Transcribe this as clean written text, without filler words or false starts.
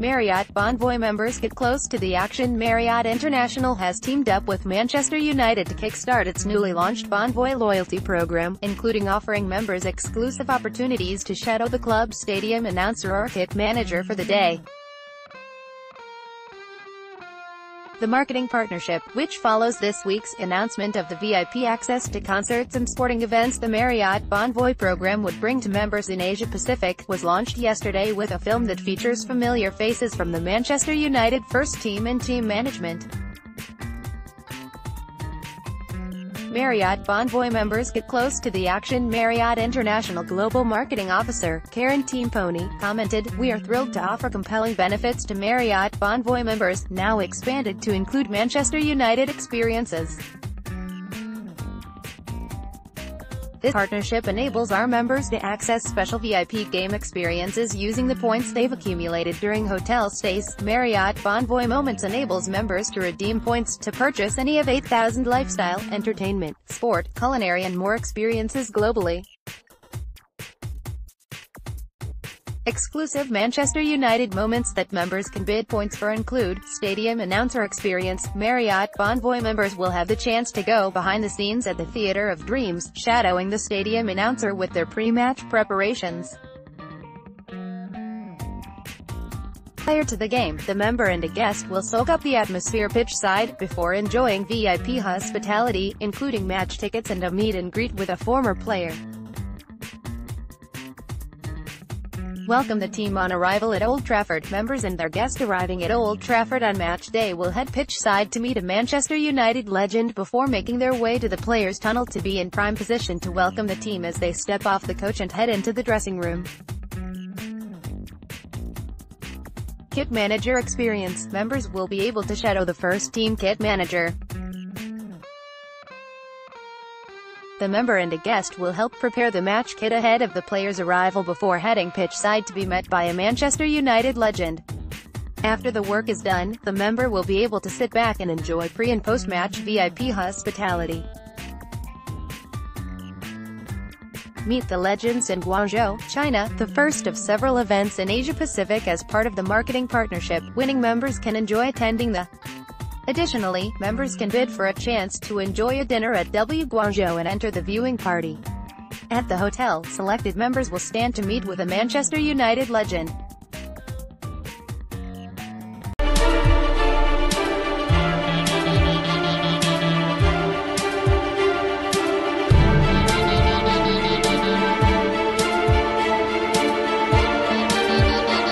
Marriott Bonvoy members get close to the action. Marriott International has teamed up with Manchester United to kickstart its newly launched Bonvoy loyalty program, including offering members exclusive opportunities to shadow the club's stadium announcer or kit manager for the day. The marketing partnership, which follows this week's announcement of the VIP access to concerts and sporting events the Marriott Bonvoy program would bring to members in Asia Pacific, was launched yesterday with a film that features familiar faces from the Manchester United first team and team management. Marriott Bonvoy members get close to the action. Marriott International Global Marketing Officer, Karen Teampony, commented, "We are thrilled to offer compelling benefits to Marriott Bonvoy members, now expanded to include Manchester United experiences. This partnership enables our members to access special VIP game experiences using the points they've accumulated during hotel stays. Marriott Bonvoy Moments enables members to redeem points to purchase any of 8,000 lifestyle, entertainment, sport, culinary and more experiences globally. Exclusive Manchester United moments that members can bid points for include, stadium announcer experience. Marriott Bonvoy members will have the chance to go behind the scenes at the Theatre of Dreams, shadowing the stadium announcer with their pre-match preparations. Prior to the game, the member and a guest will soak up the atmosphere pitch side, before enjoying VIP hospitality, including match tickets and a meet and greet with a former player. Welcome the team on arrival at Old Trafford. Members and their guests arriving at Old Trafford on match day will head pitch side to meet a Manchester United legend before making their way to the players' tunnel to be in prime position to welcome the team as they step off the coach and head into the dressing room. Kit manager experience. Members will be able to shadow the first team kit manager. The member and a guest will help prepare the match kit ahead of the player's arrival before heading pitch side to be met by a Manchester United legend. After the work is done, the member will be able to sit back and enjoy pre- and post-match VIP hospitality. Meet the legends in Guangzhou, China, the first of several events in Asia Pacific as part of the marketing partnership. Winning members can enjoy attending the Additionally, members can bid for a chance to enjoy a dinner at W Guangzhou and enter the viewing party. At the hotel, selected members will stand to meet with a Manchester United legend.